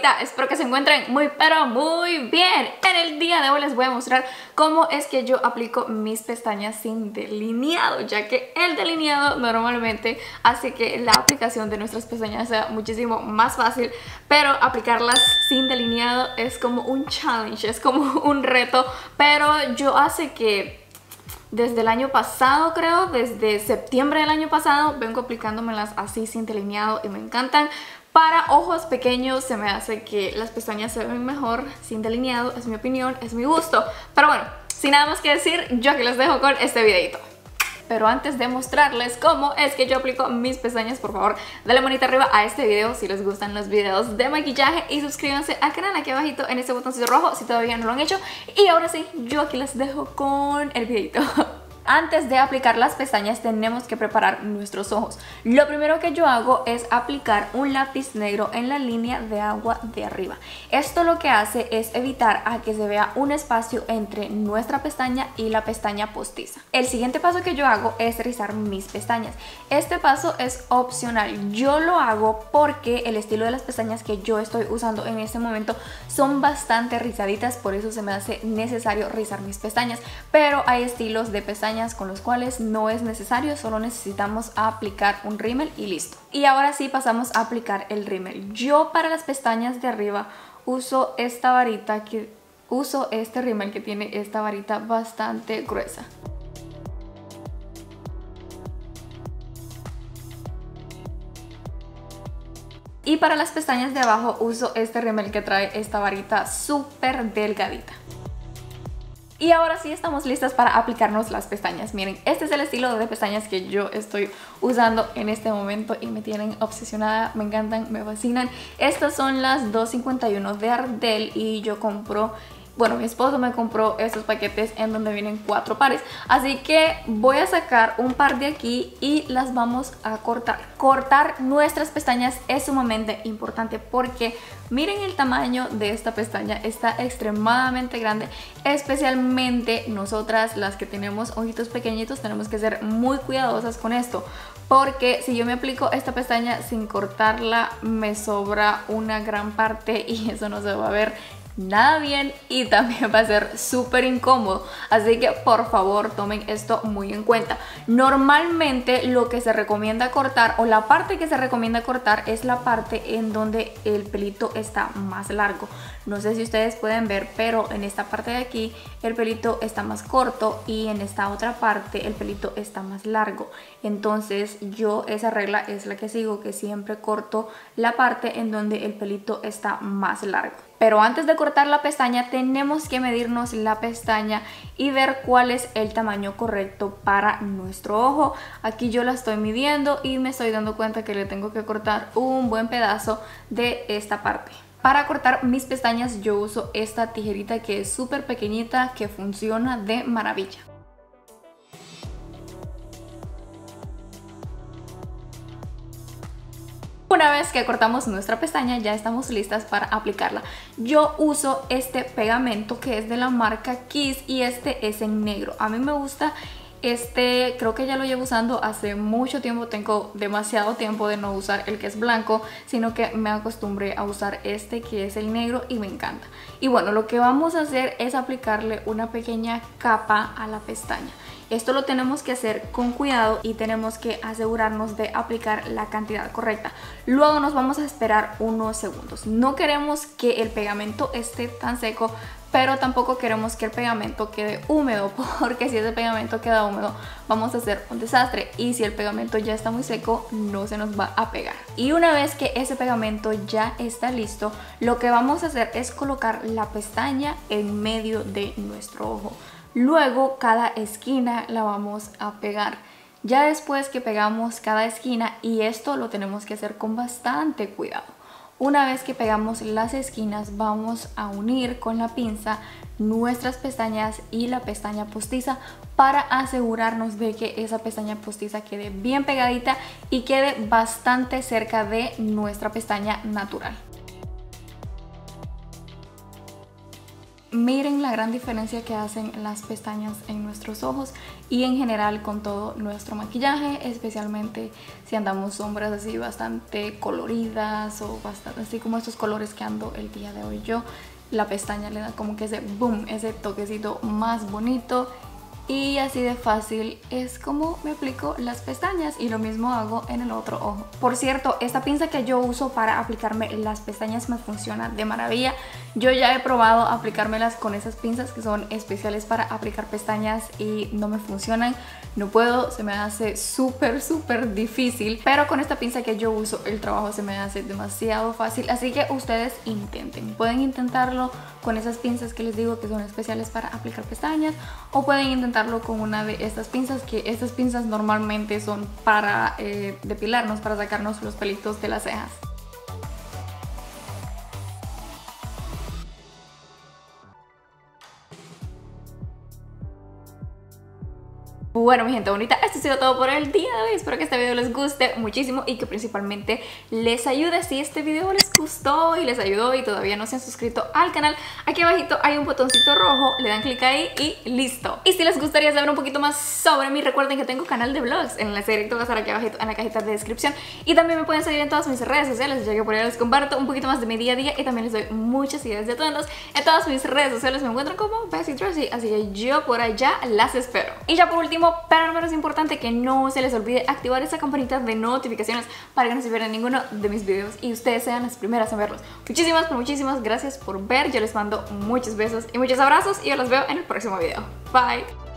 familita, espero que se encuentren muy pero muy bien. En el día de hoy les voy a mostrar cómo es que yo aplico mis pestañas sin delineado, ya que el delineado normalmente hace que la aplicación de nuestras pestañas sea muchísimo más fácil, pero aplicarlas sin delineado es como un challenge, es como un reto. Pero yo hace que desde el año pasado, creo, desde septiembre del año pasado, vengo aplicándomelas así sin delineado y me encantan. Para ojos pequeños se me hace que las pestañas se ven mejor sin delineado, es mi opinión, es mi gusto. Pero bueno, sin nada más que decir, yo aquí les dejo con este videito. Pero antes de mostrarles cómo es que yo aplico mis pestañas, por favor, dale manita arriba a este video si les gustan los videos de maquillaje y suscríbanse al canal aquí abajito en este botoncito rojo si todavía no lo han hecho. Y ahora sí, yo aquí les dejo con el videito. Antes de aplicar las pestañas tenemos que preparar nuestros ojos. Lo primero que yo hago es aplicar un lápiz negro en la línea de agua de arriba. Esto lo que hace es evitar a que se vea un espacio entre nuestra pestaña y la pestaña postiza. El siguiente paso que yo hago es rizar mis pestañas. Este paso es opcional. Yo lo hago porque el estilo de las pestañas que yo estoy usando en este momento son bastante rizaditas, por eso se me hace necesario rizar mis pestañas. Pero hay estilos de pestañas con los cuales no es necesario, solo necesitamos aplicar un rímel y listo. Y ahora sí pasamos a aplicar el rímel. Yo para las pestañas de arriba uso esta varita, que uso este rímel que tiene esta varita bastante gruesa. Y para las pestañas de abajo uso este rímel que trae esta varita súper delgadita. Y ahora sí estamos listas para aplicarnos las pestañas. Miren, este es el estilo de pestañas que yo estoy usando en este momento y me tienen obsesionada, me encantan, me fascinan. Estas son las 251 de Ardell y yo compro, bueno, mi esposo me compró estos paquetes en donde vienen 4 pares. Así que voy a sacar un par de aquí y las vamos a cortar. Cortar nuestras pestañas es sumamente importante porque miren el tamaño de esta pestaña, está extremadamente grande, especialmente nosotras las que tenemos ojitos pequeñitos tenemos que ser muy cuidadosas con esto, porque si yo me aplico esta pestaña sin cortarla me sobra una gran parte y eso no se va a ver nada bien y también va a ser súper incómodo, así que por favor tomen esto muy en cuenta. Normalmente lo que se recomienda cortar o la parte que se recomienda cortar es la parte en donde el pelito está más largo. No sé si ustedes pueden ver, pero en esta parte de aquí el pelito está más corto y en esta otra parte el pelito está más largo. Entonces yo esa regla es la que sigo, que siempre corto la parte en donde el pelito está más largo. Pero antes de cortar la pestaña tenemos que medirnos la pestaña y ver cuál es el tamaño correcto para nuestro ojo. Aquí yo la estoy midiendo y me estoy dando cuenta que le tengo que cortar un buen pedazo de esta parte. Para cortar mis pestañas yo uso esta tijerita que es súper pequeñita, que funciona de maravilla. Una vez que cortamos nuestra pestaña ya estamos listas para aplicarla. Yo uso este pegamento que es de la marca Kiss y este es en negro. A mí me gusta este, creo que ya lo llevo usando hace mucho tiempo, tengo demasiado tiempo de no usar el que es blanco, sino que me acostumbré a usar este que es el negro y me encanta. Y bueno, lo que vamos a hacer es aplicarle una pequeña capa a la pestaña. Esto lo tenemos que hacer con cuidado y tenemos que asegurarnos de aplicar la cantidad correcta. Luego nos vamos a esperar unos segundos. No queremos que el pegamento esté tan seco, pero tampoco queremos que el pegamento quede húmedo, porque si ese pegamento queda húmedo vamos a hacer un desastre. Y si el pegamento ya está muy seco, no se nos va a pegar. Y una vez que ese pegamento ya está listo, lo que vamos a hacer es colocar la pestaña en medio de nuestro ojo. Luego cada esquina la vamos a pegar. Ya después que pegamos cada esquina, y esto lo tenemos que hacer con bastante cuidado. Una vez que pegamos las esquinas vamos a unir con la pinza nuestras pestañas y la pestaña postiza para asegurarnos de que esa pestaña postiza quede bien pegadita y quede bastante cerca de nuestra pestaña natural. Miren la gran diferencia que hacen las pestañas en nuestros ojos y en general con todo nuestro maquillaje, especialmente si andamos sombras así bastante coloridas o bastante así como estos colores que ando el día de hoy yo. La pestaña le da como que ese boom, ese toquecito más bonito. Y así de fácil es como me aplico las pestañas, y lo mismo hago en el otro ojo. Por cierto, esta pinza que yo uso para aplicarme las pestañas me funciona de maravilla. Yo ya he probado aplicármelas con esas pinzas que son especiales para aplicar pestañas y no me funcionan. No puedo, se me hace súper difícil. Pero con esta pinza que yo uso el trabajo se me hace demasiado fácil. Así que ustedes intenten. Pueden intentarlo con esas pinzas que les digo que son especiales para aplicar pestañas, o pueden intentar con una de estas pinzas, que estas pinzas normalmente son para depilarnos, para sacarnos los pelitos de las cejas. Bueno, mi gente bonita, esto ha sido todo por el día de hoy. Espero que este video les guste muchísimo y que principalmente les ayude. Si este video les gustó y les ayudó y todavía no se han suscrito al canal, aquí abajito hay un botoncito rojo, le dan clic ahí y listo. Y si les gustaría saber un poquito más sobre mí, recuerden que tengo canal de vlogs. El enlace directo va a estar aquí abajito en la cajita de descripción. Y también me pueden seguir en todas mis redes sociales, ya que por ahí les comparto un poquito más de mi día a día y también les doy muchas ideas de atuendos. En todas mis redes sociales me encuentran como Bessie Trusty, así que yo por allá las espero. Y ya por último, pero no menos importante, que no se les olvide activar esa campanita de notificaciones para que no se pierdan ninguno de mis videos y ustedes sean las primeras en verlos. Muchísimas gracias por ver. Yo les mando muchos besos y muchos abrazos y yo los veo en el próximo video. Bye.